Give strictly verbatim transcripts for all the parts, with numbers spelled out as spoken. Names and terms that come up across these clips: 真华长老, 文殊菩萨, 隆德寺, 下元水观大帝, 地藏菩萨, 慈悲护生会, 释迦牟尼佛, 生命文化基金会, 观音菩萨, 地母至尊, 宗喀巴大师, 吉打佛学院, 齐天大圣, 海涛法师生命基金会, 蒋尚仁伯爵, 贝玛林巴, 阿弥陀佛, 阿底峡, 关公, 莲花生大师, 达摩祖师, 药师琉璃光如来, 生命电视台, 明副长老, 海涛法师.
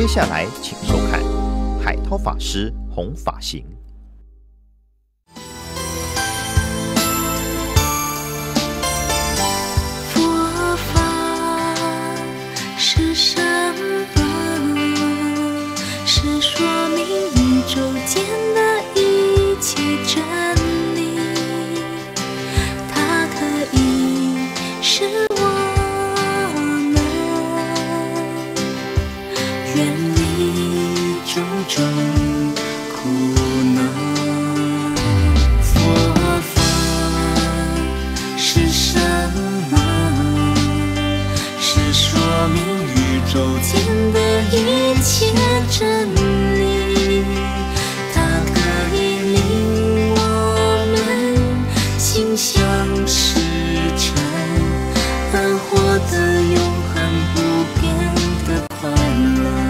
接下来，请收看《海涛法师弘法行》。佛法是什么？是说明宇宙间的一切真理。它可以是。 种苦恼，佛法是什么？是说明宇宙间的一切真理，它可以令我们心想事成，而获得永恒不变的快乐。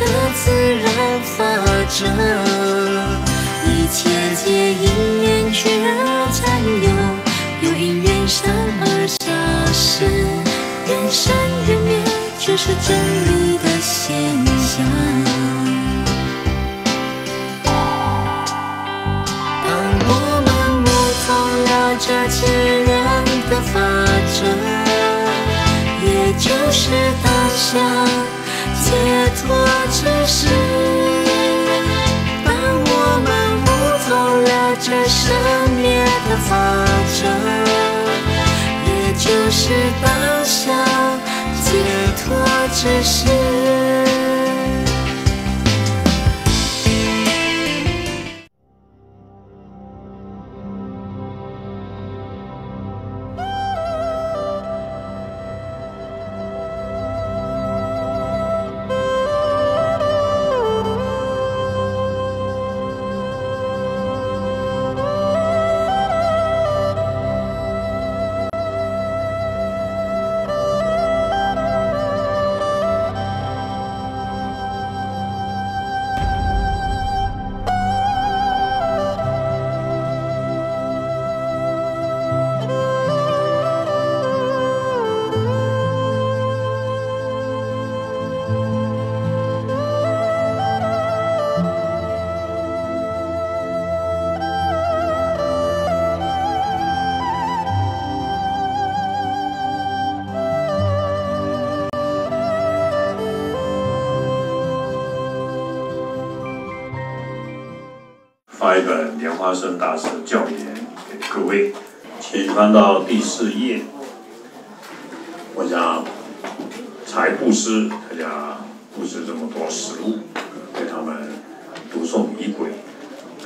的自然法则，一切皆因缘觉占有，由因缘生而下生，缘生缘灭，这是真理的现象。当我们悟通了这自然的法则，也就是当下。 解脱之时，当我们悟通了这生灭的法则，也就是当下解脱之时。发一本莲花生大师的教言给各位，请翻到第四页。我想财布施，大家布施这么多食物，给他们读诵仪轨。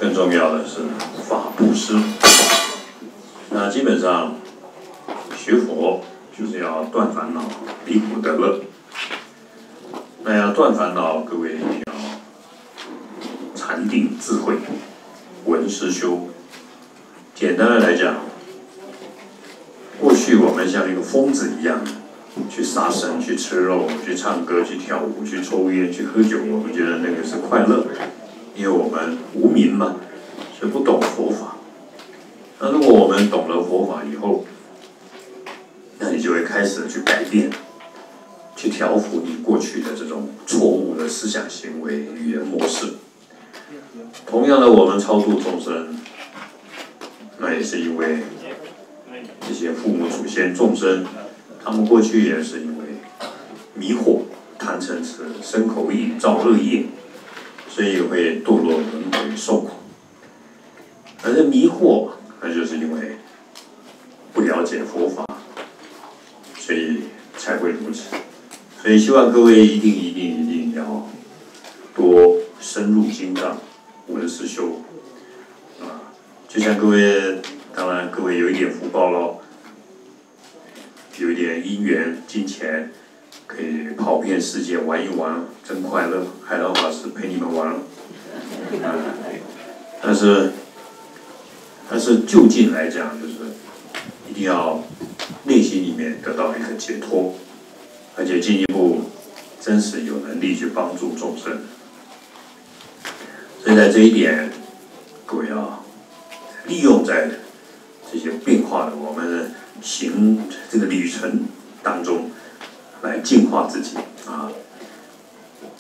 更重要的是法布施。那基本上学佛就是要断烦恼，离苦得乐。那要断烦恼，各位要禅定智慧。 闻思修，简单的来讲，过去我们像一个疯子一样，去杀生、去吃肉、去唱歌、去跳舞、去抽烟、去喝酒，我们觉得那个是快乐，因为我们无明嘛，是不懂佛法。那如果我们懂了佛法以后，那你就会开始去改变，去调伏你过去的这种错误的思想、行为、语言模式。 同样的，我们超度众生，那也是因为这些父母、祖先、众生，他们过去也是因为迷惑、贪嗔痴、身口意造恶业，所以会堕落轮回受苦。而这迷惑，那就是因为不了解佛法，所以才会如此。所以希望各位一定、一定、一定要多。 深入经藏，闻思修，啊，就像各位，当然各位有一点福报咯，有一点因缘、金钱，可以跑遍世界玩一玩，真快乐。海涛法师陪你们玩，啊，但是，但是就近来讲，就是一定要内心里面得到一个解脱，而且进一步真实有能力去帮助众生。所以在这一点，各位啊，利用在这些变化的我们行这个旅程当中，来净化自己啊。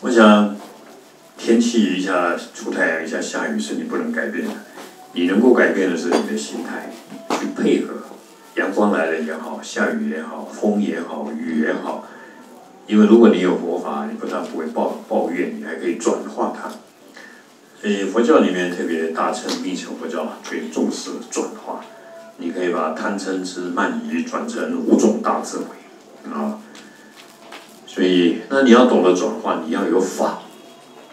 我想天气一下出太阳，一下下雨是你不能改变的，你能够改变的是你的心态，去配合。 阳光来了也好，下雨也好，风也好，雨也好，因为如果你有佛法，你不但不会抱抱怨，你还可以转化它。所以佛教里面特别大乘、密乘佛教最重视转化，你可以把贪嗔痴慢疑转成五种大智慧啊。所以，那你要懂得转化，你要有法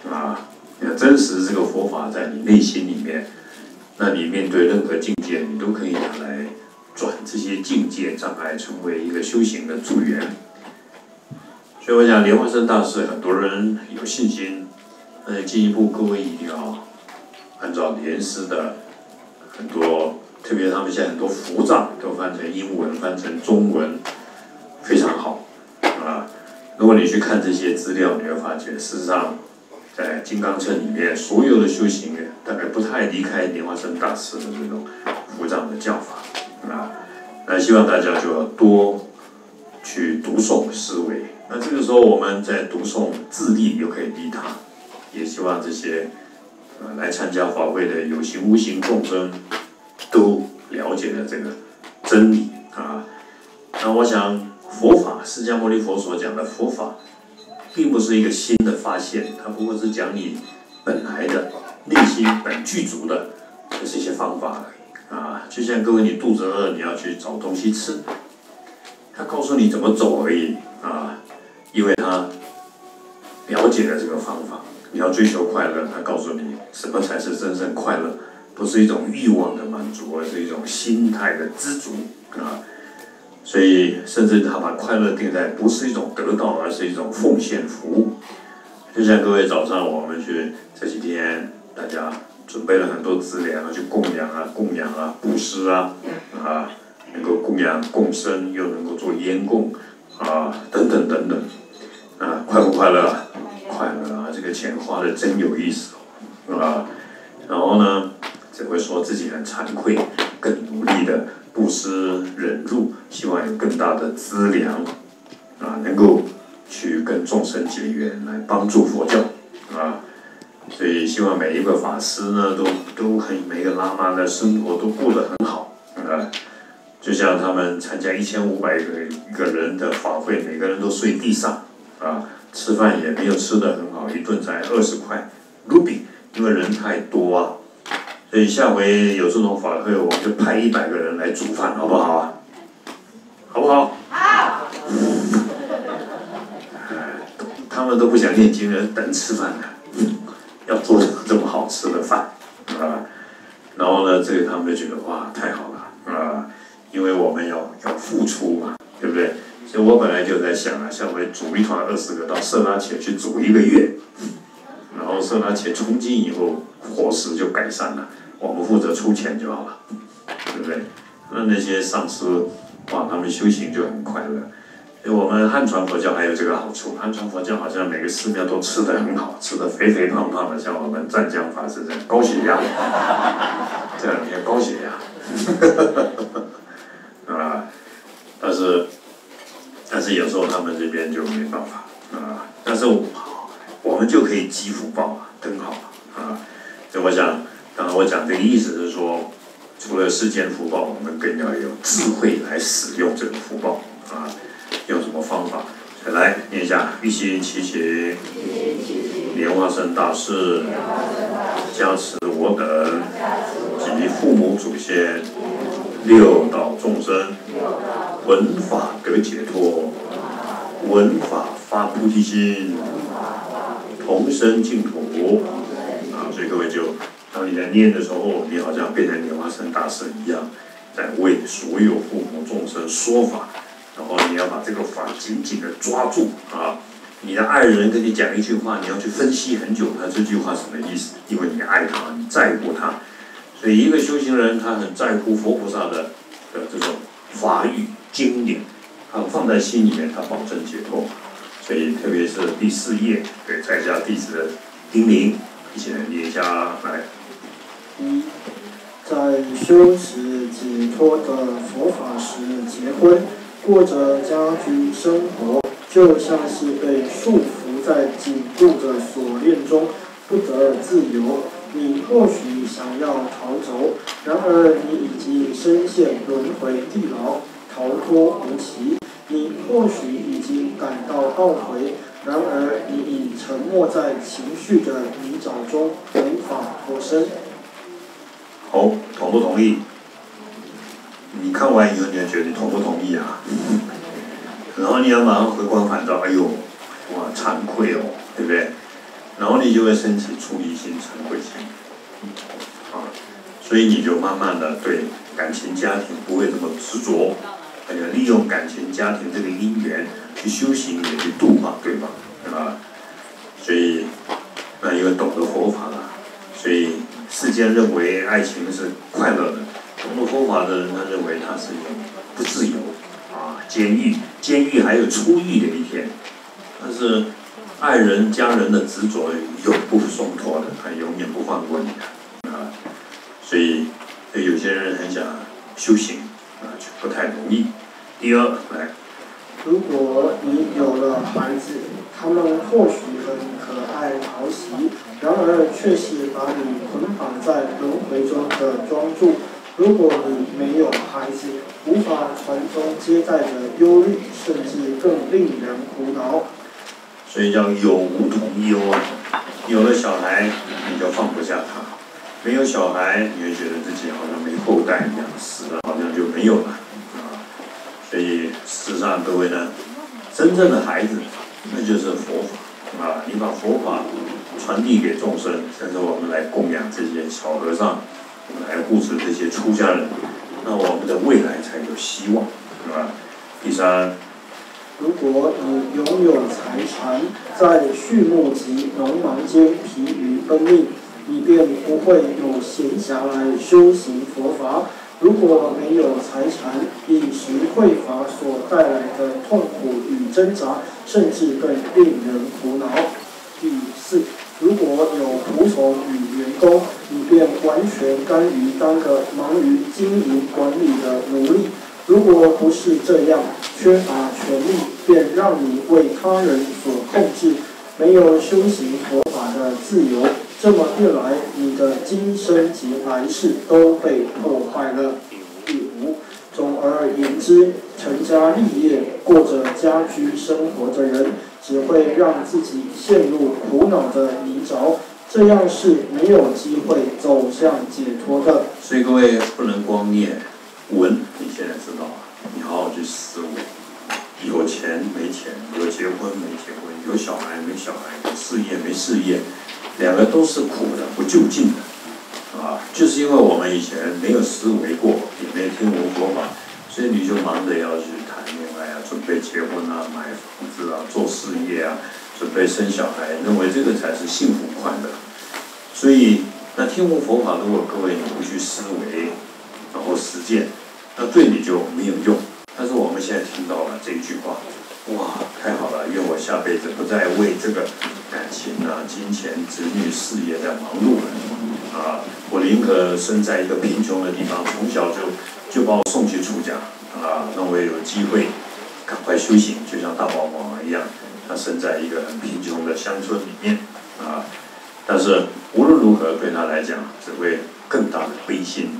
啊，要真实这个佛法在你内心里面，那你面对任何境界，你都可以拿来。 转这些境界障碍，成为一个修行的助缘。所以我想，莲花生大师很多人有信心，呃，进一步各位一定要按照莲师的很多，特别他们现在很多佛藏都翻成英文，翻成中文，非常好啊。如果你去看这些资料，你会发觉，事实上在《金刚乘》里面，所有的修行人大概不太离开莲花生大师的这种佛藏的教法。 啊，那希望大家就要多去读诵思维。那这个时候我们在读诵自力又可以利他，也希望这些呃来参加法会的有形无形众生都了解了这个真理啊。那我想佛法，释迦牟尼佛所讲的佛法，并不是一个新的发现，它不过是讲你本来的内心本具足的这是一些方法而已。 啊，就像各位，你肚子饿，你要去找东西吃，他告诉你怎么走而已啊，因为他了解了这个方法。你要追求快乐，他告诉你什么才是真正快乐，不是一种欲望的满足，而是一种心态的知足啊。所以，甚至他把快乐定在不是一种得到，而是一种奉献服务。就像各位早上我们去这几天，大家。 准备了很多资粮啊，去供养啊、供养啊、布施啊，啊，能够供养共生，又能够做烟供，啊，等等等等，啊，快不快乐？快乐啊！这个钱花的真有意思哦，啊，然后呢，只会说自己很惭愧，更努力的布施忍辱，希望有更大的资粮，啊，能够去跟众生结缘，来帮助佛教，啊。 所以希望每一个法师呢，都都可以每个喇嘛的生活都过得很好啊、嗯！就像他们参加一千五百个一个人的法会，每个人都睡地上啊，吃饭也没有吃得很好，一顿才二十块卢比，因为人太多啊。所以下回有这种法会，我们就派一百个人来煮饭，好不好啊？好不好？好。他们都不想念经了，等吃饭呢。 要做这么好吃的饭，啊，然后呢，这个他们就觉得哇，太好了啊，因为我们要要付出嘛，对不对？所以我本来就在想啊，下回组一团二十个到色拉且去组一个月，然后色拉且从今以后伙食就改善了，我们负责出钱就好了，对不对？那那些上师哇，他们修行就很快乐。 所以我们汉传佛教还有这个好处，汉传佛教好像每个寺庙都吃得很好，吃得肥肥胖胖的，像我们湛江法师这样高血压，这两天高血压，啊，但是但是有时候他们这边就没办法啊，但是我们就可以积福报啊，真好啊，所以我想，当然我讲这个意思是说，除了世间福报，我们更要有智慧来使用这个福报啊。 用什么方法？来念一下：一心祈请莲花生大士加持我等及父母祖先六道众生，闻法得解脱，闻法发菩提心，同生净土。啊，所以各位就当你在念的时候，你好像变成莲花生大士一样，在为所有父母众生说法。 然后你要把这个法紧紧的抓住啊！你的爱人跟你讲一句话，你要去分析很久，他这句话什么意思？因为你爱他，你在乎他，所以一个修行人他很在乎佛菩萨的的这种法语经典，啊，放在心里面，它保证解脱。所以特别是第四页，给在家弟子的叮咛，一起来念一下来。一，在修持解脱的佛法时结婚，过着家居生活，就像是被束缚在紧固的锁链中，不得自由。 你或许想要逃走，然而你已经深陷轮回地牢，逃脱无期。你或许已经感到懊悔，然而你已沉没在情绪的泥沼中，无法脱身。好，同不同意？你看完以后，你要觉得同不同意啊？然后你要马上回光返照，哎呦，哇，惭愧哦，对不对？ 然后你就会升起出离心、惭愧心，啊，所以你就慢慢的对感情、家庭不会这么执着，那个利用感情、家庭这个因缘去修行，也去度化对方，对吧？所以，那因为懂得佛法了，所以世间认为爱情是快乐的，懂得佛法的人他认为他是不自由，啊，监狱，监狱还有出狱的一天，但是。 爱人、家人的执着永不松脱的，他永远不放过你的啊！所以，所以有些人很想修行啊，却不太容易。第二，来，如果你有了孩子，他们或许很可爱、讨喜，然而却是把你捆绑在轮回中的庄主。如果你没有孩子，无法传宗接代的忧虑，甚至更令人苦恼。 所以叫有无同一忧啊！有了小孩，你就放不下他；没有小孩，你会觉得自己好像没后代一样，死了好像就没有了啊！所以事实上，各位呢，真正的孩子，那就是佛法啊！你把佛法传递给众生，甚至我们来供养这些小和尚，我们来护持这些出家人，那我们的未来才有希望，是吧？第三。 如果你拥有财产，在畜牧及农忙间疲于奔命，你便不会有闲暇来修行佛法。如果没有财产，饮食匮乏所带来的痛苦与挣扎，甚至更令人苦恼。第四，如果有仆从与员工，你便完全甘于当个忙于经营管理的奴隶。 如果不是这样，缺乏权利便让你为他人所控制，没有修行佛法的自由。这么一来，你的今生及来世都被破坏了。第五，总而言之，成家立业、过着家居生活的人，只会让自己陷入苦恼的泥沼，这样是没有机会走向解脱的。所以各位不能光念。 文，你现在知道啊，你好好去思维。有钱没钱，有结婚没结婚，有小孩没小孩，有事业没事业，两个都是苦的，不就近的，啊，就是因为我们以前没有思维过，也没听闻佛法，所以你就忙着要去谈恋爱啊，准备结婚啊，买房子啊，做事业啊，准备生小孩，认为这个才是幸福快乐。所以，那听闻佛法，如果各位你不去思维，然后实践。 那对你就没有用，但是我们现在听到了这句话，哇，太好了！愿我下辈子不再为这个感情啊、金钱、子女、事业在忙碌了，啊，我宁可生在一个贫穷的地方，从小就就把我送去出家，啊，让我有机会赶快修行，就像大宝宝一样，他生在一个很贫穷的乡村里面，啊，但是无论如何对他来讲，只会更大的悲心。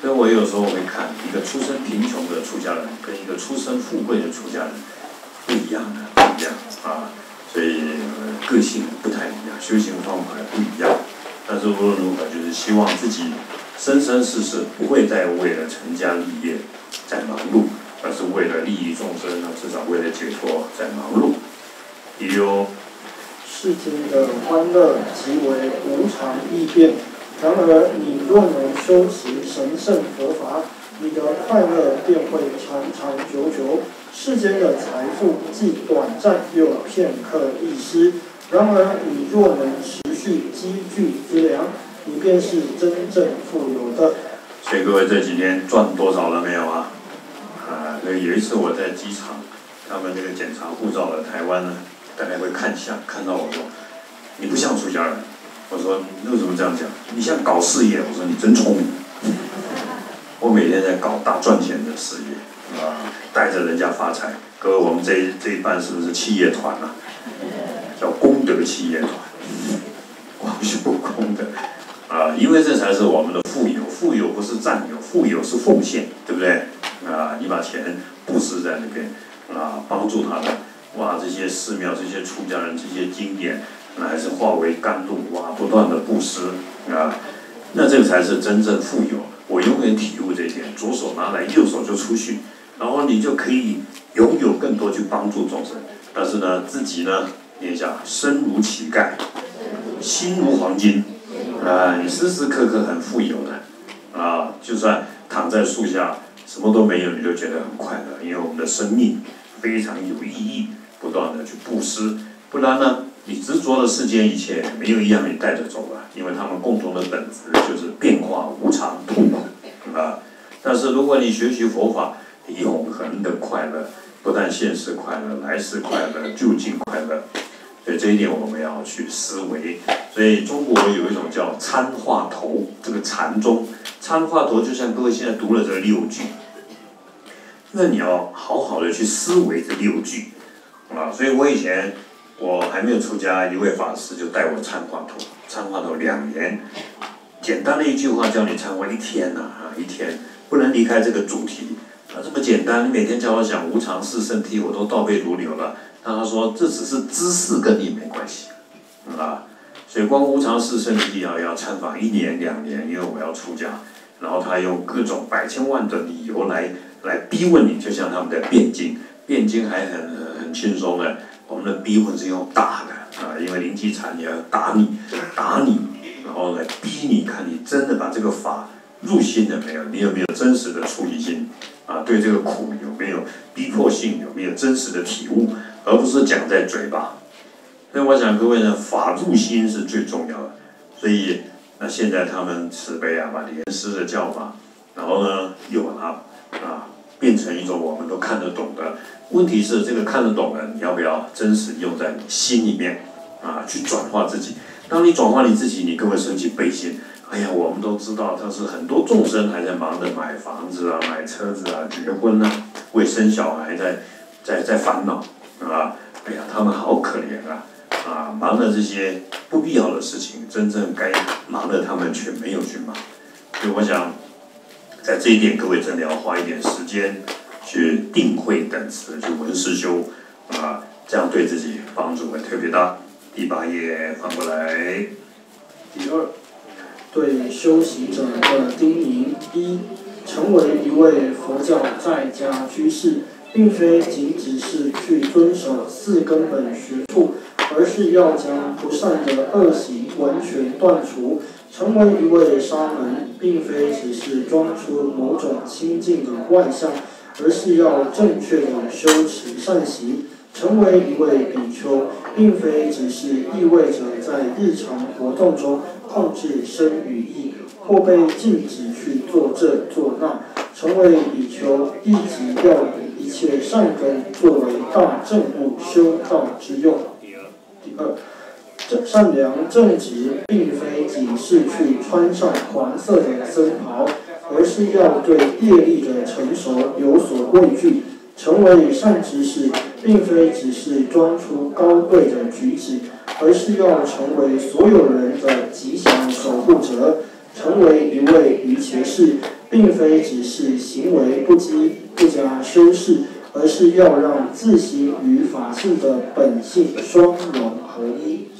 所以我有时候会看一个出身贫穷的出家人跟一个出身富贵的出家人不一样的，不一样啊，所以、呃、个性不太一样，修行方法不一样。但是无论如何，就是希望自己生生世世不会再为了成家立业在忙碌，而是为了利益众生，那至少为了解脱在忙碌。第六，世间的欢乐即为无常易变。 然而，你若能修习神圣佛法，你的快乐便会长长久久。世间的财富既短暂又片刻易失，然而你若能持续积聚资粮，你便是真正富有的。所以各位这几天赚多少了没有啊？啊，那有一次我在机场，他们那个检查护照的台湾呢，大概会看下看到我说，你不像出家人。我说你为什么这样讲？你像搞事业。我说你真聪明。我每天在搞大赚钱的事业啊，带着人家发财。各位，我们这一这一半是不是企业团啊？叫功德企业团，广修功德啊，因为这才是我们的富有。富有不是占有，富有是奉献，对不对？啊，你把钱布施在那边啊，帮助他们。哇，这些寺庙、这些出家人、这些经典，那还是化为甘露。哇，不断的布施啊，那这个才是真正富有。我永远体悟这一点，左手拿来，右手就出去，然后你就可以拥有更多去帮助众生。但是呢，自己呢，念一下，身如乞丐，心如黄金，啊、呃，你时时刻刻很富有的，啊，就算躺在树下什么都没有，你就觉得很快乐，因为我们的生命非常有意义，不断的去布施，不然呢，你执着的世间一切，没有一样你带着走了，因为他们共同的本质就是变化无常、痛苦，啊，但是如果你学习佛法，永恒的快乐，不但现世快乐，来世快乐，究竟快乐。所以这一点我们要去思维。所以中国有一种叫参话头，这个禅宗，参话头就像各位现在读了这六句，那你要好好的去思维这六句啊。所以我以前我还没有出家，一位法师就带我参话头，参话头两年，简单的一句话教你参话一天呐啊，一天不能离开这个主题。啊，这么简单，你每天教我讲无常是身体，我都倒背如流了。但他说这只是知识，跟你没关系，嗯、啊，所以光无常是身体啊，要参访一年两年，因为我要出家，然后他用各种百千万的理由来来逼问你，就像他们在辩经，辩经还很很轻松的，我们的逼问是用打的啊，因为临济禅也要打你，打你，然后来逼你看你真的把这个法入心了没有，你有没有真实的出离心。啊，对这个苦有没有逼迫性，有没有真实的体悟，而不是讲在嘴巴。所以我想各位呢，法入心是最重要的。所以那现在他们慈悲啊，把莲师的教法，然后呢又把它啊变成一种我们都看得懂的。问题是这个看得懂的，你要不要真实用在你心里面啊，去转化自己。当你转化你自己，你更会升起悲心。哎呀，我们都知道，但是很多众生还在忙着买房子啊、买车子啊、结婚啊，为生小孩在在在烦恼啊！哎呀，他们好可怜啊！啊，忙了这些不必要的事情，真正该忙的他们却没有去忙。所以我想，在这一点，各位真的要花一点时间去定慧等持，去闻思修啊，这样对自己帮助会特别大。第八页翻过来，第二。对修行者的叮咛：一、成为一位佛教在家居士，并非仅只是去遵守四根本学处，而是要将不善的恶习完全断除。成为一位沙门，并非只是装出某种清净的外相，而是要正确的修持善习。成为一位比丘，并非只是意味着在日常活动中控制身与意，或被禁止去做这做那。成为比丘，立即要以一切善根作为大正悟修道之用。第二，这善良正直，并非仅是去穿上黄色的僧袍，而是要对业力的成熟有所畏惧。成为善知识，并非只是装出高贵的举止，而是要成为所有人的吉祥守护者。成为一位瑜伽士，并非只是行为不羁、不加修饰，而是要让自性与法性的本性双融合一。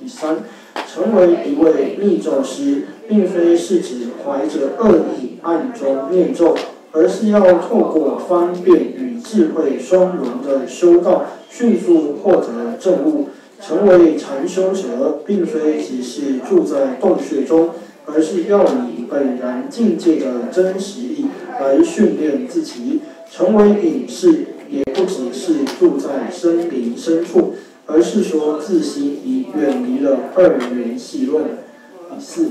第三，成为一位密咒师，并非是指怀着恶意暗中念咒，而是要透过方便与智慧双融的修道，迅速获得正悟。成为禅修者，并非只是住在洞穴中，而是要以本然境界的真实力来训练自己。成为隐士，也不只是住在森林深处，而是说自心已远离了二元戏论。第四，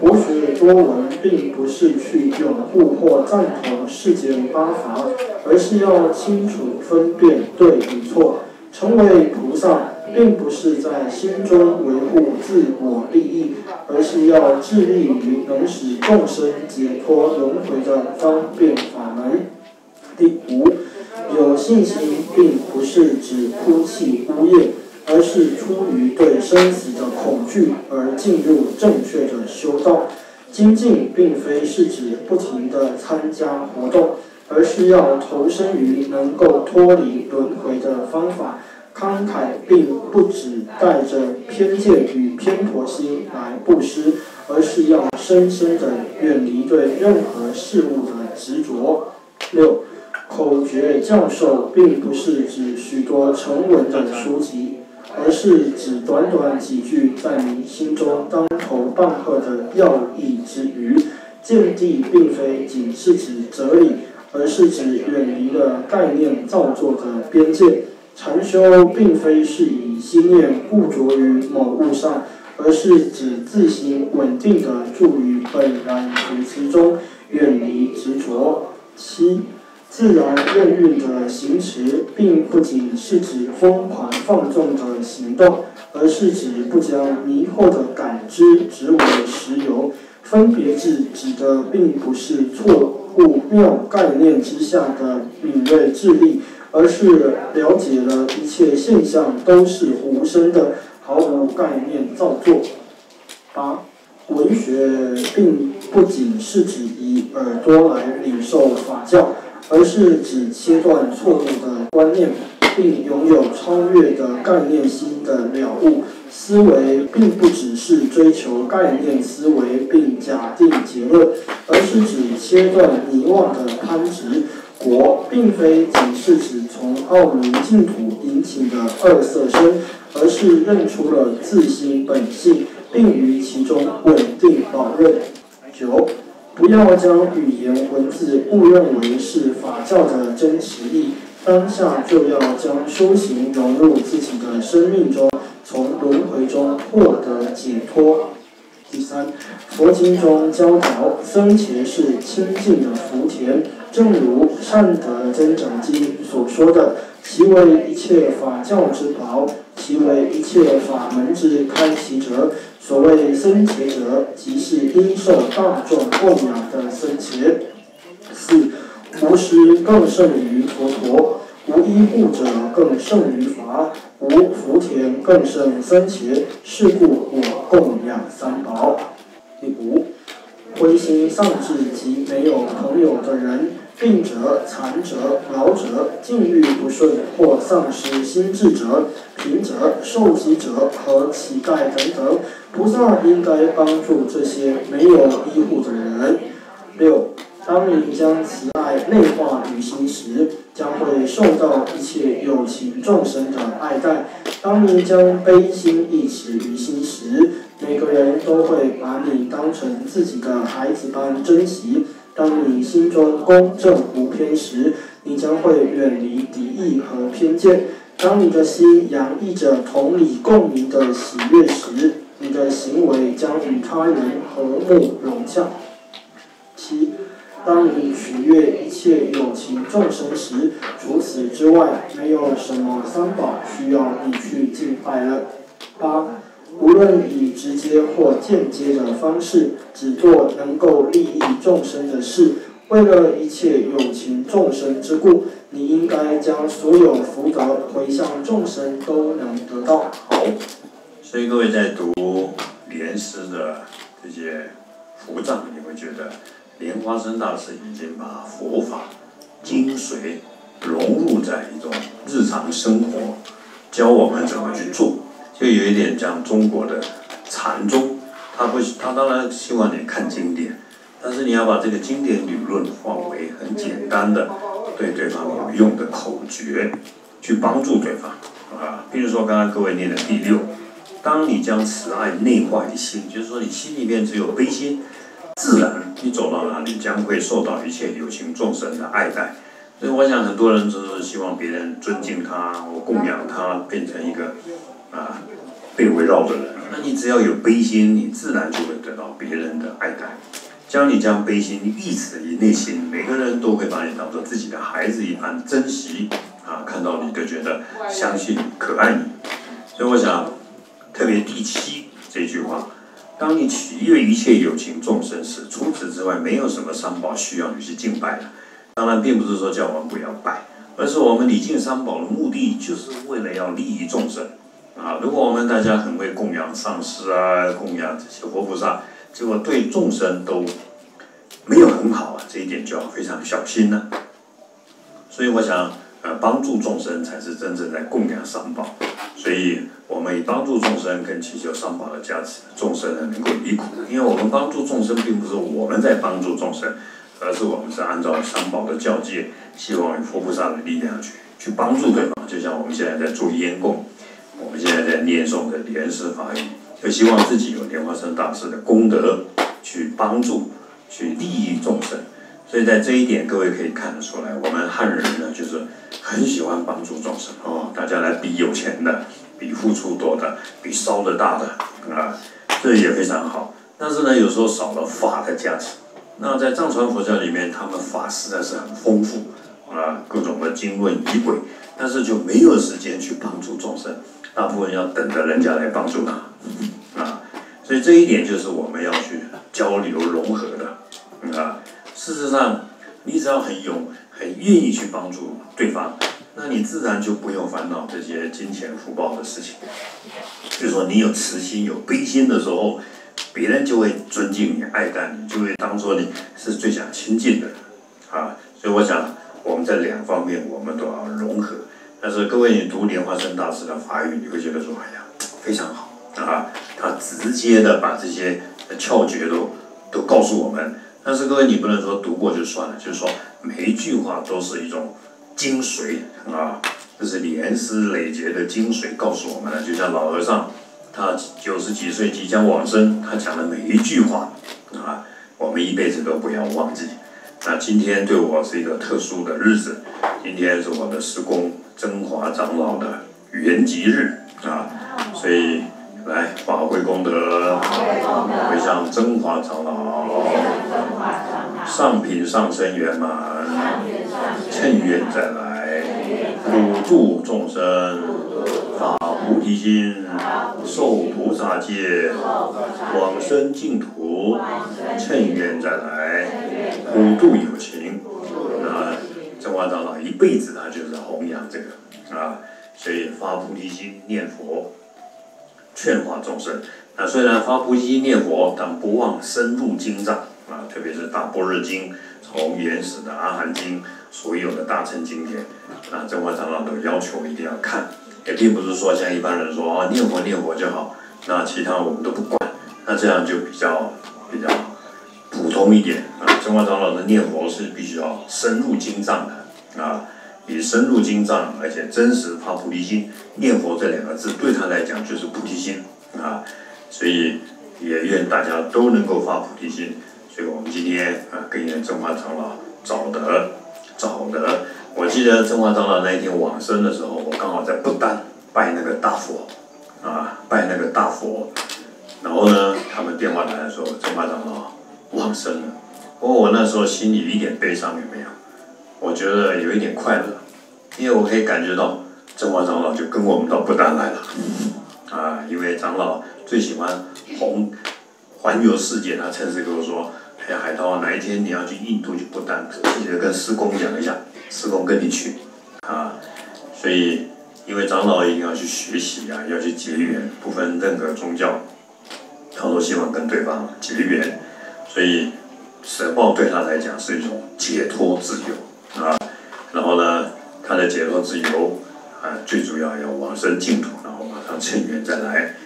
谱写多闻并不是去拥护或赞同世间八法，而是要清楚分辨对与错。成为菩萨，并不是在心中维护自我利益，而是要致力于能使众生解脱轮回的方便法门。第五，有信心并不是指哭泣呜咽，而是出于对生死的恐惧而进入正确的修道。精进并非是指不停的参加活动，而是要投身于能够脱离轮回的方法。慷慨并不只带着偏见与偏颇心来布施，而是要深深的远离对任何事物的执着。六，口诀教授并不是指许多成文的书籍，而是指短短几句在你心中当头棒喝的要义之语。见地并非仅是指哲理，而是指远离了概念造作的边界。禅修并非是以心念固着于某物上，而是指自行稳定的住于本然觉知中，远离执着。七，自然任运的行持并不仅是指疯狂放纵的行动，而是指不将迷惑的感知执为实由。分别智指的并不是错误谬概念之下的敏锐智力，而是了解了一切现象都是无声的，毫无概念造作。八，文学并不仅是指以耳朵来领受法教，而是指切断错误的观念，并拥有超越的概念心的了悟。思维并不只是追求概念思维并假定结论，而是指切断迷妄的攀执。国并非仅是指从奥明净土引起的二色身，而是认出了自心本性，并于其中稳定保任。九，不要将语言文字误认为是法教的真实义，当下就要将修行融入自己的生命中，从轮回中获得解脱。第三，佛经中教导僧伽是清净的福田，正如《善德增长经》所说的：“其为一切法教之宝，其为一切法门之开启者。所谓僧伽者，即是因受大众供养的僧伽。”四，无师更胜于佛陀，无依护者更胜于法，无福田更胜僧伽。是故我供养三宝。第五，灰心丧志及没有朋友的人，病者、残者、老者、境遇不顺或丧失心智者、贫者、受饥者和乞丐等等，菩萨应该帮助这些没有医护的人。六，当你将慈爱内化于心时，将会受到一切有情众生的爱戴；当你将悲心意识于心时，每个人都会把你当成自己的孩子般珍惜；当你心中公正无偏时，你将会远离敌意和偏见；当你的心洋溢着同理共鸣的喜悦时，你的行为将与他人和睦融洽。七，当你取悦一切有情众生时，除此之外，没有什么三宝需要你去敬拜了。八，无论以直接或间接的方式，只做能够利益众生的事。为了一切有情众生之故，你应该将所有福德回向众生都能得到。好，所以各位在读莲师的这些佛藏，你会觉得莲花生大师已经把佛法精髓融入在一种日常生活，教我们怎么去做，就有一点像中国的禅宗，他不，他当然希望你看经典，但是你要把这个经典理论化为很简单的对对方有用的口诀，去帮助对方啊。比如说刚刚各位念的第六，当你将慈爱内化于心，就是说你心里面只有悲心，自然你走到哪里将会受到一切有情众生的爱戴。所以我想很多人就是希望别人尊敬他，我供养他，变成一个啊被围绕的人。那你只要有悲心，你自然就会得到别人的爱戴。将你将悲心抑制于内心，每个人都会把你当做自己的孩子一般珍惜啊，看到你就觉得相信你、可爱你。所以我想，特别第七这句话。 当你取悦一切有情众生时，除此之外，没有什么三宝需要你去敬拜了。当然，并不是说叫我们不要拜，而是我们礼敬三宝的目的，就是为了要利益众生。啊，如果我们大家很会供养上师啊，供养这些活菩萨，结果对众生都没有很好啊，这一点就要非常小心了。所以，我想，呃，帮助众生才是真正在供养三宝。所以。 我们以帮助众生跟祈求三宝的加持，众生呢能够离苦。因为我们帮助众生，并不是我们在帮助众生，而是我们是按照三宝的教戒，希望以佛菩萨的力量去去帮助对方。就像我们现在在做烟供，我们现在在念诵的莲师法语，就希望自己有莲花生大师的功德去帮助、去利益众生。所以在这一点，各位可以看得出来，我们汉人呢就是很喜欢帮助众生哦，大家来比有钱的。 比付出多的，比烧的大的啊，这也非常好。但是呢，有时候少了法的价值。那在藏传佛教里面，他们法实在是很丰富啊，各种的经论仪轨，但是就没有时间去帮助众生，大部分要等着人家来帮助他啊。所以这一点就是我们要去交流融合的啊。事实上，你只要很勇、很愿意去帮助对方。 那你自然就不用烦恼这些金钱福报的事情。就说你有慈心、有悲心的时候，别人就会尊敬你、爱戴你，就会当做你是最想亲近的人啊。所以我想，我们在两方面我们都要融合。但是各位，你读莲花生大师的法语，你会觉得说，哎呀，非常好啊！他直接的把这些窍诀都都告诉我们。但是各位，你不能说读过就算了，就是说每一句话都是一种。 精髓啊，这是莲师累劫的精髓，告诉我们了。就像老和尚，他九十几岁即将往生，他讲的每一句话啊，我们一辈子都不要忘记。那今天对我是一个特殊的日子，今天是我的师公真华长老的圆寂日啊，所以来法会功德，回向真华长老，上品上生圆满。 趁愿再来，普度众生，发菩提心，受菩萨戒，往生净土。趁愿再来，普度有情。那真华长老一辈子他就是弘扬这个啊，所以发菩提心念佛，劝化众生。那虽然发菩提心念佛，但不忘深入经藏啊，特别是大般若经，从原始的阿含经。 所有的大乘经典，那真华长老都要求一定要看，也并不是说像一般人说啊念佛念佛就好，那其他我们都不管，那这样就比较比较普通一点啊。真华长老的念佛是必须要深入经藏的啊，以深入经藏，而且真实发菩提心，念佛这两个字对他来讲就是菩提心啊，所以也愿大家都能够发菩提心。所以我们今天啊，跟真华长老找的。 早的，我记得真华长老那一天往生的时候，我刚好在不丹拜那个大佛，啊，拜那个大佛，然后呢，他们电话来了说真华长老往生了。不过我那时候心里一点悲伤也没有，我觉得有一点快乐，因为我可以感觉到真华长老就跟我们到不丹来了，啊，因为长老最喜欢红环游世界，他曾经跟我说。 哎，海涛，哪一天你要去印度去不丹，记得跟师公讲一下，师公跟你去啊。所以，因为长老一定要去学习啊，要去结缘，不分任何宗教，他都希望跟对方结缘。所以，舍报对他来讲是一种解脱自由啊。然后呢，他的解脱自由啊，最主要要往生净土，然后马上趁缘再来。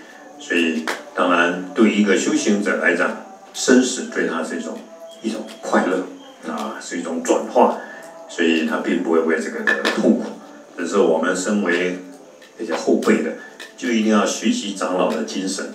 所以，当然对一个修行者来讲。 生死对他是一种一种快乐啊，是一种转化，所以他并不会为这个痛苦。只是我们身为这些后辈的，就一定要学习长老的精神。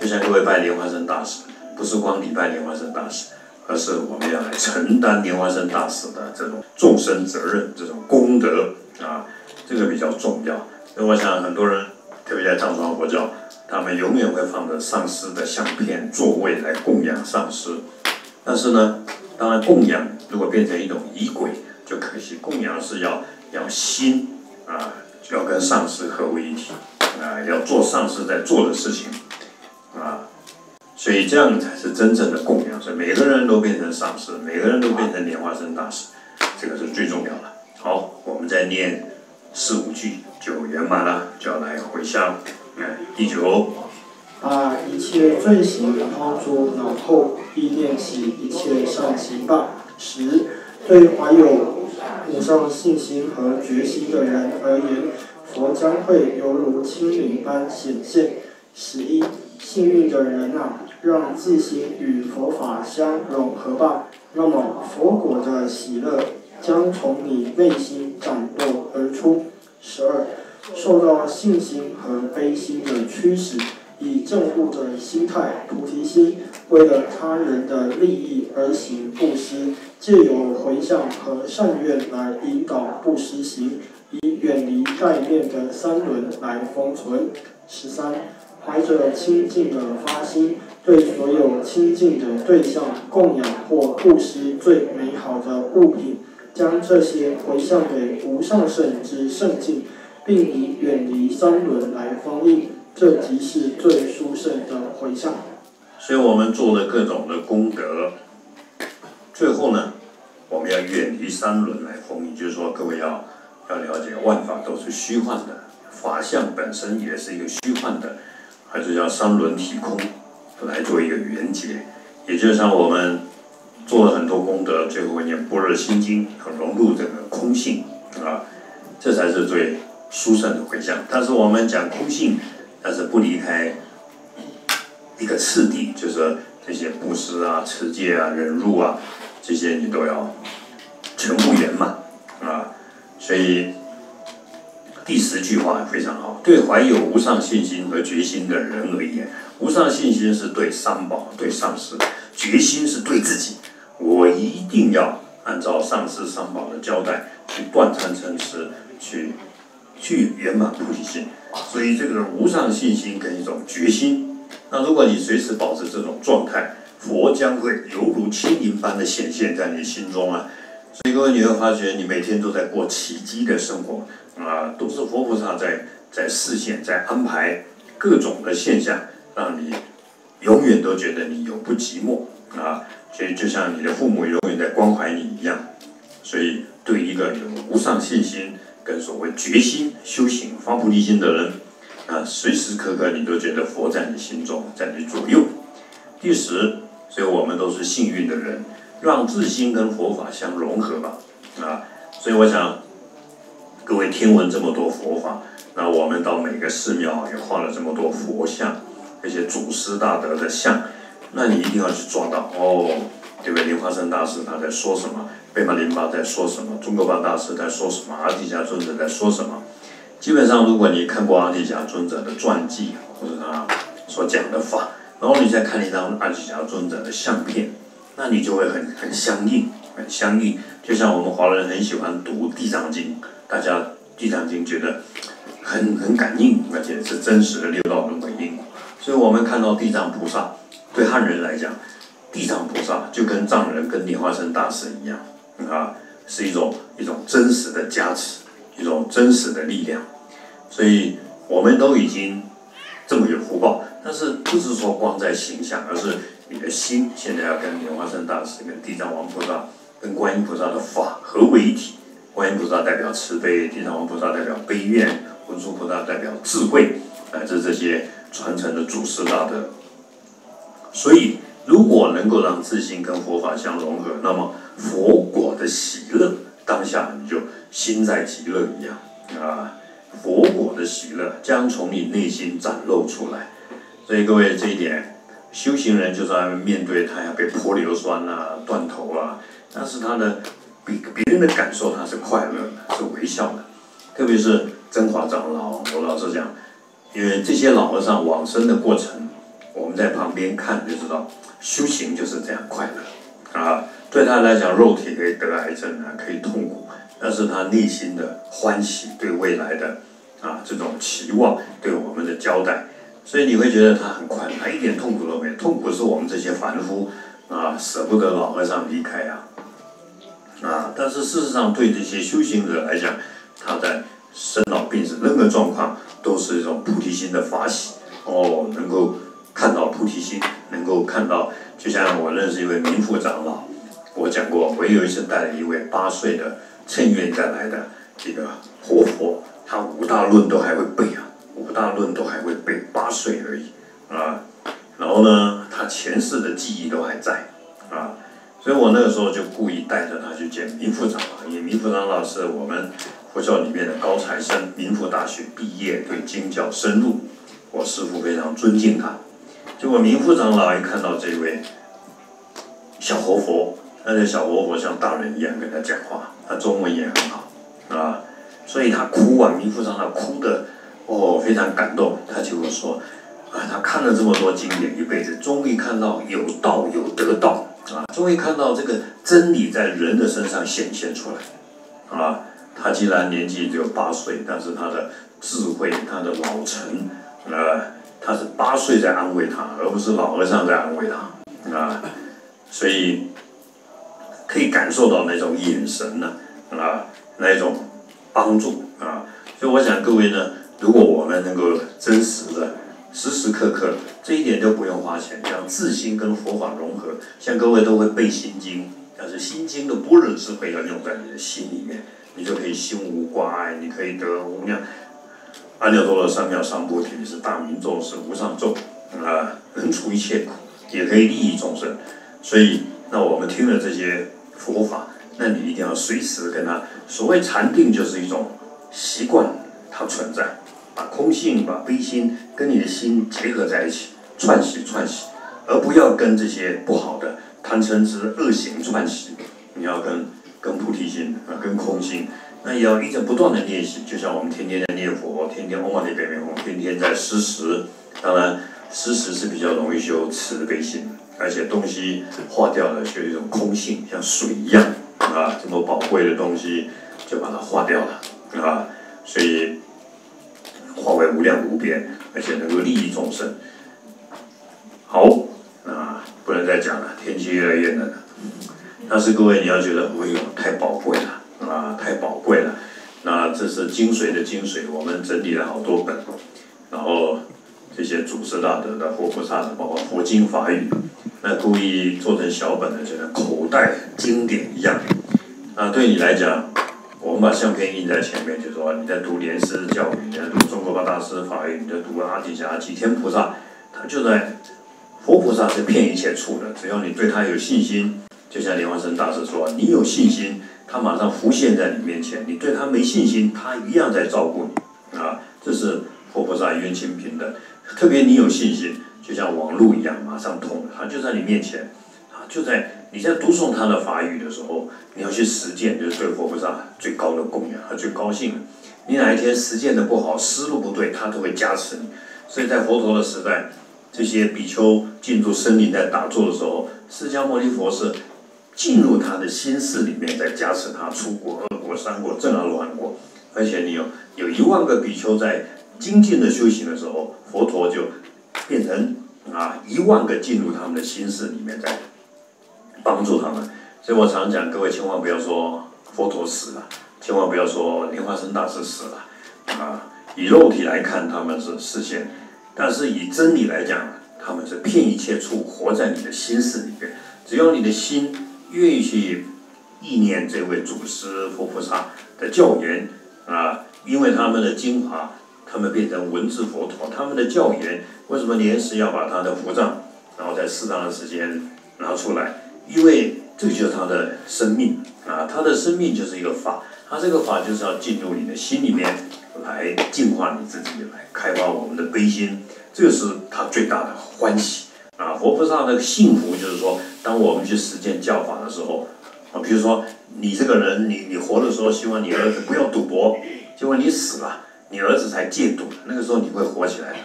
就像各位拜莲花生大师，不是光礼拜莲花生大师，而是我们要来承担莲花生大师的这种众生责任、这种功德啊，这个比较重要。所以我想很多人，特别在藏传佛教，他们永远会放着上师的相片、座位来供养上师。但是呢，当然供养如果变成一种仪轨，就可惜。供养是要要心啊，要跟上师合为一体啊，要做上师在做的事情啊。 所以这样才是真正的供养，所以每个人都变成上师，每个人都变成莲花生大师，这个是最重要的。好，我们再念四五句就圆满了，就要来回向。哎，第九，把一切罪行抛诸脑后，必练习一切善行吧。十，对怀有以上信心和决心的人而言，佛将会犹如清明般显现。十一，幸运的人啊！ 让自心与佛法相融合吧，那么佛果的喜乐将从你内心展露而出。十二，受到信心和悲心的驱使，以正悟的心态、菩提心，为了他人的利益而行布施，借由回向和善愿来引导布施行，以远离概念的三轮来封存。十三，怀着清净的发心。 对所有亲近的对象供养或布施最美好的物品，将这些回向给无上圣之圣境，并以远离三轮来封印，这即是最殊胜的回向。所以我们做的各种的功德，最后呢，我们要远离三轮来封印，就是说各位要要了解万法都是虚幻的，法相本身也是一个虚幻的，还是要三轮体空。 来做一个圆结，也就是像我们做了很多功德，最后念《般若心经》，融入这个空性啊，这才是最殊胜的回向。但是我们讲空性，但是不离开一个次第，就是这些布施啊、持戒啊、忍辱啊，这些你都要全部圆满啊。所以第十句话非常好，对怀有无上信心和决心的人而言。 无上信心是对三宝、对上师；决心是对自己，我一定要按照上师、三宝的交代去断贪嗔痴，去去圆满菩提心。所以这个无上信心跟一种决心，那如果你随时保持这种状态，佛将会犹如清明般的显现在你心中啊。所以各位你会发觉，你每天都在过奇迹的生活啊、呃，都是佛菩萨在在示现、在安排各种的现象。 让你永远都觉得你永不寂寞啊！所以就像你的父母永远在关怀你一样，所以对一个有无上信心跟所谓决心修行发菩提心的人啊，随时刻刻你都觉得佛在你心中，在你左右。第十，所以我们都是幸运的人，让自心跟佛法相融合吧啊！所以我想，各位听闻这么多佛法，那我们到每个寺庙也画了这么多佛像。 这些祖师大德的像，那你一定要去抓到哦，对不对？莲花生大师他在说什么？贝玛林巴在说什么？中国巴大师在说什么？阿底峡尊者在说什么？基本上，如果你看过阿底峡尊者的传记或者他所讲的法，然后你再看一张阿底峡尊者的相片，那你就会很很相应，很相应。就像我们华人很喜欢读《地藏经》，大家《地藏经》觉得很很感应，而且是真实的六道轮回因果。 所以我们看到地藏菩萨，对汉人来讲，地藏菩萨就跟藏人、跟莲花生大师一样，啊，是一种一种真实的加持，一种真实的力量。所以我们都已经这么有福报，但是不是说光在形象，而是你的心现在要跟莲花生大师、跟地藏王菩萨、跟观音菩萨的法合为一体。观音菩萨代表慈悲，地藏王菩萨代表悲愿，文殊菩萨代表智慧，乃至这些。 传承的祖师大德，所以如果能够让自信跟佛法相融合，那么佛果的喜乐，当下你就心在极乐一样啊！佛果的喜乐将从你内心展露出来。所以各位这一点，修行人就算面对他要被泼硫酸啊、断头啊，但是他的比别人的感受他是快乐的，是微笑的。特别是真华长老，我老实讲。 因为这些老和尚往生的过程，我们在旁边看就知道，修行就是这样快乐啊。对他来讲，肉体可以得癌症啊，可以痛苦，但是他内心的欢喜，对未来的啊这种期望，对我们的交代，所以你会觉得他很快，他一点痛苦都没有。痛苦是我们这些凡夫啊，舍不得老和尚离开啊，啊！但是事实上，对这些修行者来讲，他在生老病死任何状况，都是一种菩提心的法喜哦，能够看到菩提心，能够看到。就像我认识一位明副长老，我讲过，我有一次带了一位八岁的乘愿再来的这个活佛，他五大论都还会背啊。 五大论都还会背，八岁而已啊。然后呢，他前世的记忆都还在啊，所以我那个时候就故意带着他去见明副长老，因为明副长老是我们佛教里面的高材生，明福大学毕业，对经教深入，我师父非常尊敬他。结果明副长老一看到这位小活佛，那个小活佛像大人一样跟他讲话，他中文也很好啊，所以他哭啊，明副长老哭的。 哦，非常感动。他就会说，啊，他看了这么多经典，一辈子终于看到有道有得道啊，终于看到这个真理在人的身上显现出来啊。他既然年纪只有八岁，但是他的智慧、他的老成，呃，他是八岁在安慰他，而不是老和尚在安慰他啊。所以可以感受到那种眼神呢、啊，啊，那种帮助啊。所以我想各位呢。 如果我们能够真实的、时时刻刻，这一点都不用花钱，像自心跟佛法融合，像各位都会背心经，但是心经的般若智慧要用在你的心里面，你就可以心无挂碍，你可以得无量阿耨多罗三藐三菩提，是大明咒，是无上咒，啊、呃，能除一切苦，也可以利益众生。所以，那我们听了这些佛法，那你一定要随时跟他。所谓禅定，就是一种习惯，它存在。 把空性、把悲心跟你的心结合在一起，串习串习，而不要跟这些不好的贪嗔痴恶行串习。你要跟跟菩提心啊，跟空心，那也要一直不断的练习。就像我们天天在念佛，天天嗡嘛呢叭咪吽，天天在施食。当然，施食是比较容易修慈悲心，而且东西化掉了，就有一种空性，像水一样啊，这么宝贵的东西就把它化掉了啊，所以。 化为无量无边，而且能够利益众生。好，啊，不能再讲了，天气越来越冷了。但是各位，你要觉得，哎呦，太宝贵了啊，太宝贵了。那这是精髓的精髓，我们整理了好多本，然后这些祖师大德的、活菩萨的，包括佛经法语，那故意做成小本的，就像口袋经典一样。那对你来讲， 我们把相片印在前面，就说你在读莲师教育，你在读中国八大师法语，你在读阿底峡几天菩萨，他就在佛菩萨是骗一切处的，只要你对他有信心，就像莲花生大师说，你有信心，他马上浮现在你面前；你对他没信心，他一样在照顾你啊。这是佛菩萨冤亲平等，特别你有信心，就像网路一样，马上通了，他就在你面前，啊，就在。 你在读诵他的法语的时候，你要去实践，就是对佛菩萨最高的供养，他最高兴了。你哪一天实践的不好，思路不对，他都会加持你。所以在佛陀的时代，这些比丘进入森林在打坐的时候，释迦牟尼佛是进入他的心事里面，在加持他出国、二国、三国、正阿罗汉国。而且你有有一万个比丘在精进的修行的时候，佛陀就变成啊一万个进入他们的心事里面在。 帮助他们，所以我常讲，各位千万不要说佛陀死了，千万不要说莲花生大师死了，啊，以肉体来看他们是视线，但是以真理来讲，他们是骗一切处，活在你的心思里面。只要你的心愿意去意念这位祖师佛菩萨的教言啊，因为他们的精华，他们变成文字佛陀，他们的教言为什么莲师要把他的佛藏，然后在适当的时间拿出来？ 因为这就是他的生命啊，他的生命就是一个法，他这个法就是要进入你的心里面来净化你自己，来开发我们的悲心，这个是他最大的欢喜啊！佛菩萨的幸福就是说，当我们去实践教法的时候啊，比如说你这个人，你你活的时候希望你儿子不要赌博，结果你死了，你儿子才戒赌，那个时候你会活起来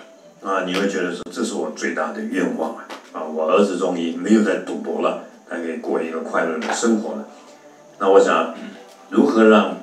的啊，你会觉得说这是我最大的愿望啊！啊，我儿子终于没有在赌博了。 才可以过一个快乐的生活呢。那我想，如何让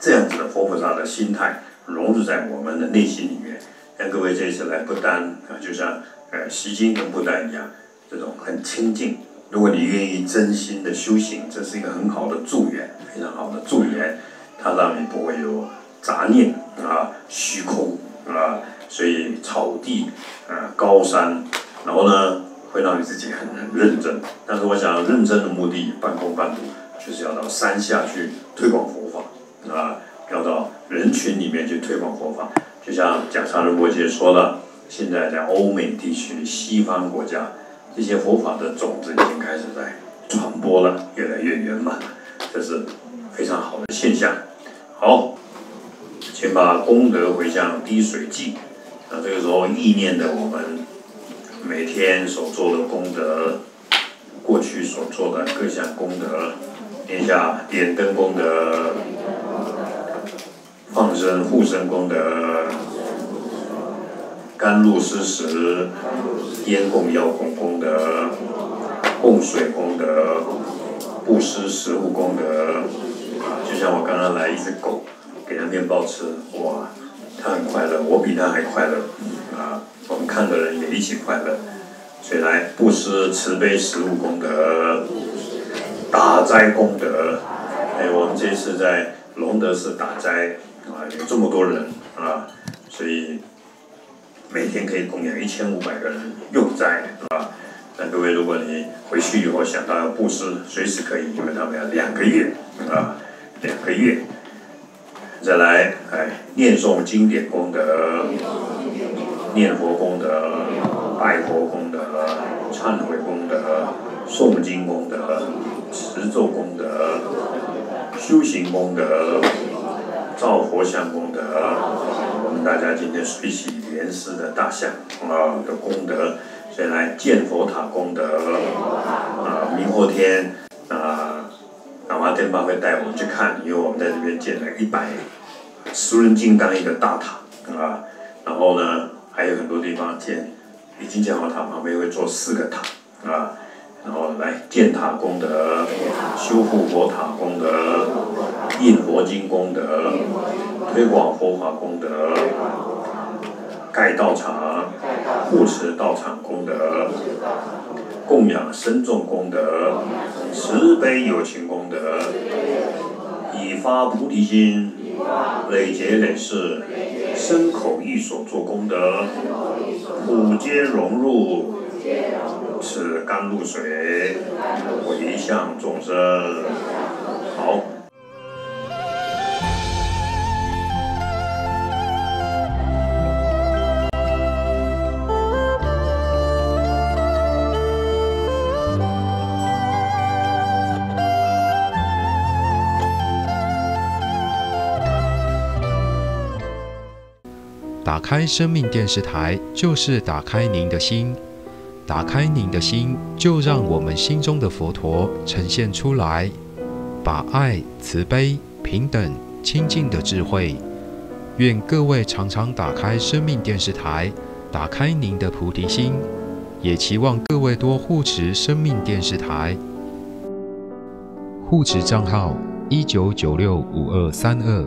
这样子的佛菩萨的心态融入在我们的内心里面？像各位这次来不丹啊，就像呃西经跟不丹一样，这种很清净。如果你愿意真心的修行，这是一个很好的助缘，非常好的助缘，它让你不会有杂念啊、虚空啊，所以草地啊、高山，然后呢会让你自己很很认真。但是我想，认真的目的半工半读，就是要到山下去推广佛法啊，要到人群里面去推广佛法。 就像蒋尚仁伯爵说了，现在在欧美地区、西方国家，这些佛法的种子已经开始在传播了，越来越圆满了，这是非常好的现象。好，请把功德回向滴水记。那这个时候意念的我们每天所做的功德，过去所做的各项功德，念下点灯功德。 放生、护生功德、甘露施食、烟供、药供功德、供水功德、布施食物功德，啊，就像我刚刚来一只狗，给它面包吃，哇，它很快乐，我比它还快乐，啊，我们看的人也一起快乐，所以来布施慈悲食物功德、打斋功德，哎，我们这次在隆德寺打斋。 啊，有这么多人啊，所以每天可以供养一千五百个人用斋啊。那各位，如果你回去以后想到要布施，随时可以，因为他们要两个月啊，两个月。再来，哎，念诵经典功德、念佛功德、拜佛功德、忏悔功德、诵经功德、持咒功德、修行功德。 造佛像功德，我们大家今天随喜莲师的大像啊的功德，所以来建佛塔功德啊，明后天啊，喇嘛天爸会带我们去看，因为我们在这边建了一百十人金刚一个大塔啊，然后呢还有很多地方建，已经建好塔旁边会做四个塔啊，然后来建塔功德，修复佛塔功德。 印佛经功德、推广佛法功德、盖道场、护持道场功德、供养僧众功德、慈悲友情功德，以发菩提心，累劫累世，身口意所作功德，普皆融入此甘露水，回向众生。好。打开生命电视台，就是打开您的心，打开您的心，就让我们心中的佛陀呈现出来，把爱、慈悲、平等、清净的智慧。愿各位常常打开生命电视台，打开您的菩提心，也期望各位多护持生命电视台。护持账号：一九九六五二三二，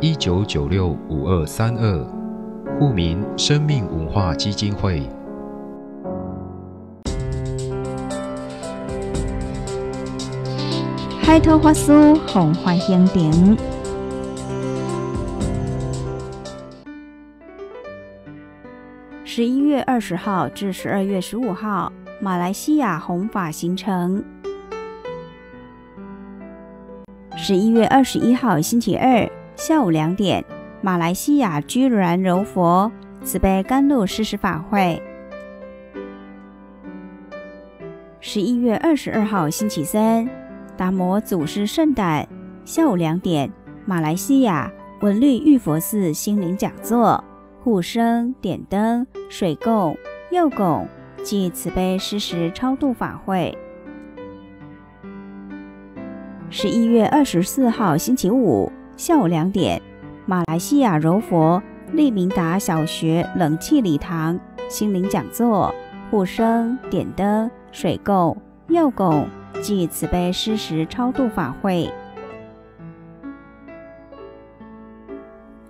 一九九六五二三二。 户名：生命文化基金会。海涛法师弘法行程。十一月二十号至十二月十五号，马来西亚弘法行程。十一月二十一号星期二下午两点。 马来西亚居然柔佛慈悲甘露施食法会，十一月二十二号星期三，达摩祖师圣诞下午两点，马来西亚文律玉佛寺心灵讲座，护生点灯水供药供及慈悲施食超度法会，十一月二十四号星期五下午两点。 马来西亚柔佛利明达小学冷气礼堂心灵讲座，护生点灯水供药供及慈悲施食超度法会。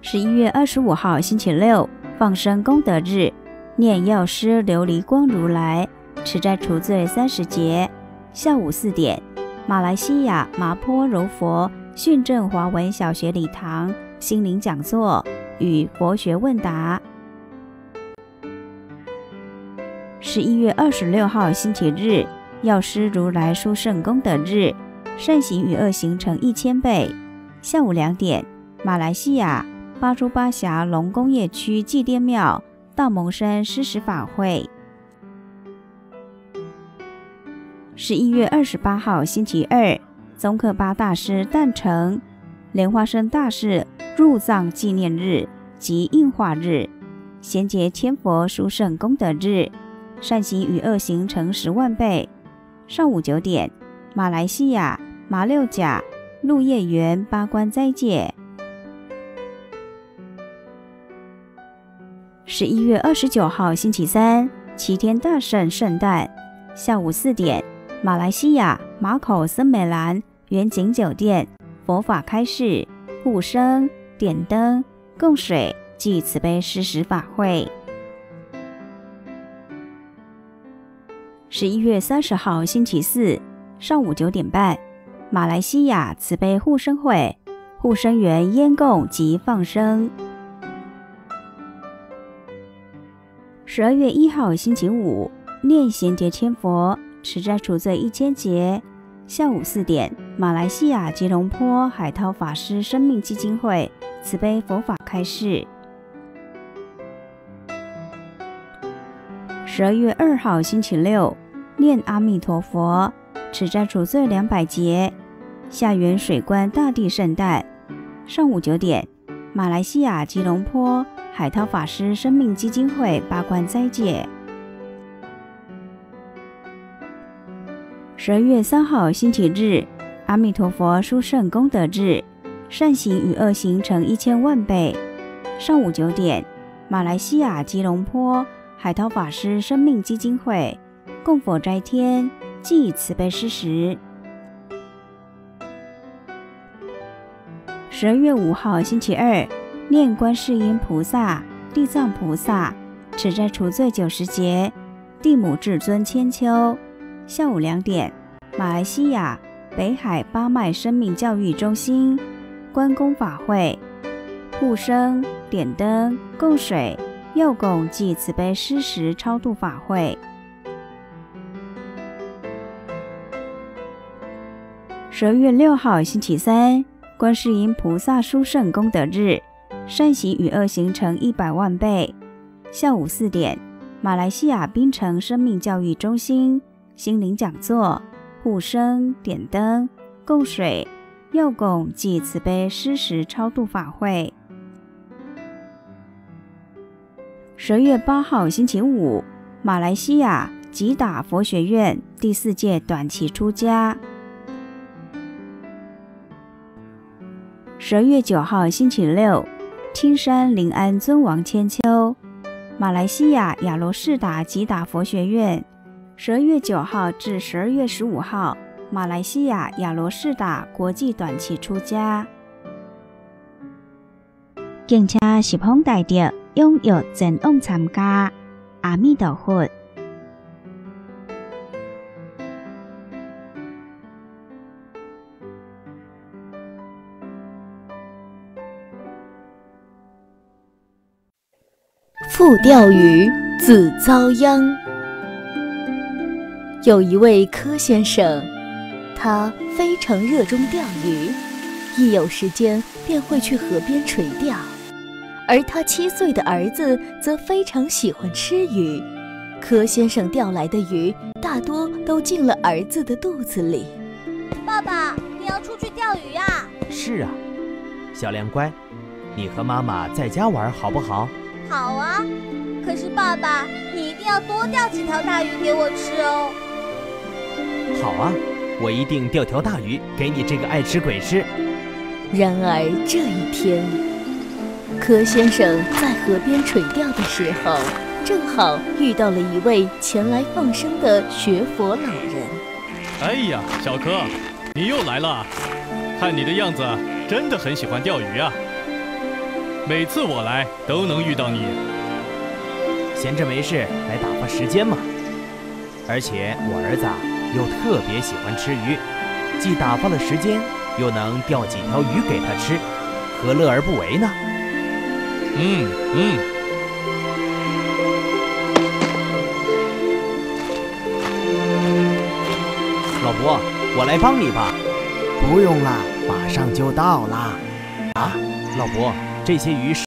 十一月二十五号星期六，放生功德日，念药师琉璃光如来，持斋除罪三十节。下午四点，马来西亚麻坡柔佛训正华文小学礼堂心灵讲座与佛学问答。十一月二十六号星期日，药师如来殊胜功德日，善行与恶行成一千倍。下午两点，马来西亚巴珠巴峡龙工业区祭奠庙大蒙山施食法会。十一月二十八号星期二，宗喀巴大师诞辰，莲花生大士入藏纪念日及应化日，衔接千佛殊胜功德日，善行与恶行成十万倍。上午九点，马来西亚马六甲鹿叶园八关斋戒。十一月二十九号星期三，齐天大圣圣诞。下午四点，马来西亚马口森美兰远景酒店佛法开示、护生、点灯、供水及慈悲施食法会。十一月三十号星期四，上午九点半，马来西亚慈悲护生会护生员烟供及放生。十二月一号星期五，念贤劫千佛，持斋除罪一千劫。下午四点，马来西亚吉隆坡海涛法师生命基金会慈悲佛法开示。十二月二号星期六，念阿弥陀佛，持斋除罪两百劫。下元水观大帝圣诞。上午九点，马来西亚吉隆坡海涛法师生命基金会八关斋戒。十二月三号星期日，阿弥陀佛殊胜功德日，善行与恶行成一千万倍。上午九点，马来西亚吉隆坡海涛法师生命基金会供佛斋天即慈悲施食。十二月五号星期二，念观世音菩萨、地藏菩萨，持斋除罪九十节，地母至尊千秋。下午两点，马来西亚北海八脉生命教育中心关公法会，护生、点灯、供水、药供及慈悲施食超度法会。十二月六号星期三，观世音菩萨殊胜功德日，善行与恶行成一百万倍。下午四点，马来西亚槟城生命教育中心心灵讲座，护生、点灯、供水、药供及慈悲施食超度法会。十二月八号星期五，马来西亚吉打佛学院第四届短期出家。十二月九号星期六，青山灵安尊王千秋，马来西亚雅罗士达吉打佛学院。十二月九号至十二月十五号，马来西亚雅罗士达国际短期出家。敬请十方大德踊跃前往参加，阿弥陀佛。复钓鱼自遭殃。有一位柯先生，他非常热衷钓鱼，一有时间便会去河边垂钓。而他七岁的儿子则非常喜欢吃鱼，柯先生钓来的鱼大多都进了儿子的肚子里。爸爸，你要出去钓鱼啊？是啊，小亮乖，你和妈妈在家玩好不好？好啊，可是爸爸，你一定要多钓几条大鱼给我吃哦。好啊，我一定钓条大鱼给你这个爱吃鬼吃。然而这一天，柯先生在河边垂钓的时候，正好遇到了一位前来放生的学佛老人。哎呀，小柯，你又来了，看你的样子，真的很喜欢钓鱼啊。每次我来都能遇到你，闲着没事来打发时间嘛。而且我儿子又特别喜欢吃鱼，既打发了时间，又能钓几条鱼给他吃，何乐而不为呢？嗯嗯。 老伯，我来帮你吧。不用了，马上就到啦。啊，老伯，这些鱼是。